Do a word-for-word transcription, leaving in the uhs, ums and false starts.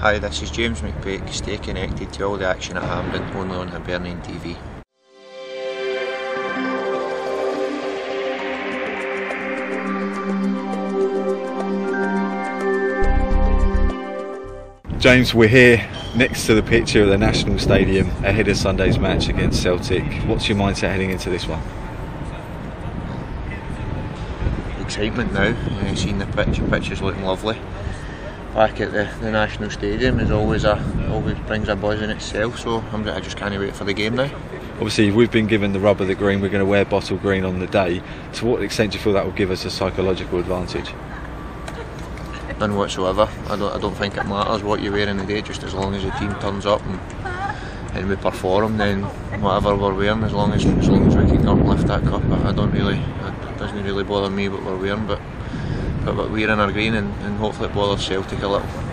Hi, this is James McPake. Stay connected to all the action at Hampden, only on Hibernian T V. James, we're here next to the picture at the National Stadium ahead of Sunday's match against Celtic. What's your mindset heading into this one? Excitement now, uh, seeing the picture, picture's looking lovely. Back at the, the National Stadium is always a always brings a buzz in itself, so I'm, I just can't wait for the game now. Obviously we've been given the rub of the green, we're going to wear bottle green on the day. To what extent do you feel that will give us a psychological advantage? None whatsoever. I don't, I don't think it matters what you wear in the day, just as long as the team turns up and, and we perform, then whatever we're wearing, as long as, as long as we can up and lift that cup, I don't really, it doesn't really bother me what we're wearing, but, but, but we're in our green and, and hopefully it bothers Celtic a little.